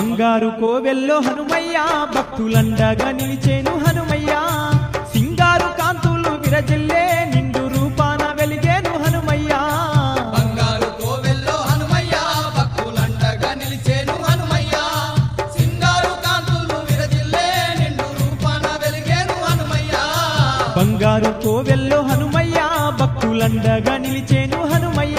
బంగారు కోవెల్లో హనుమయ్య భక్తులండగా నిలిచేను హనుమయ్య, సింగారు కాంతులు విరజిల్లే నిండు రూపాన వెలిగేను హనుమయ్య. బంగారు కోవెల్లో హనుమయ్య భక్తులండగా నిలిచేను హనుమయ్య, సింగారు కాంతులు విరజిల్లే నిండు రూపాన వెలిగేను హనుమయ్య. బంగారు కోవెల్లో హనుమయ్య భక్తులండగా నిలిచేను హనుమయ్య.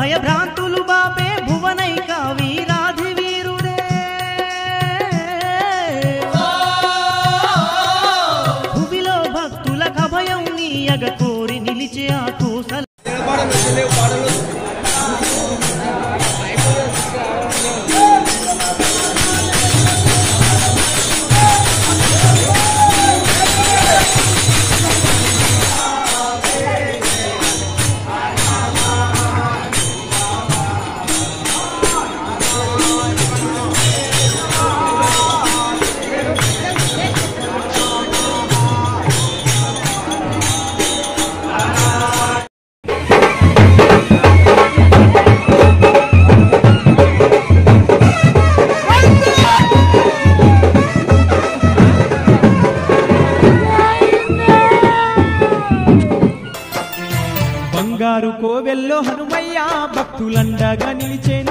భయభ్రాంతులు బాపే భువనైక వీరాధి వీరుడే, భువిలో భక్తులకు అభయం నీయగ కోరి నిలిచే ఆ కోసల. బంగారు కోవెల్లో హనుమయ్య భక్తులండగా నిలిచేను.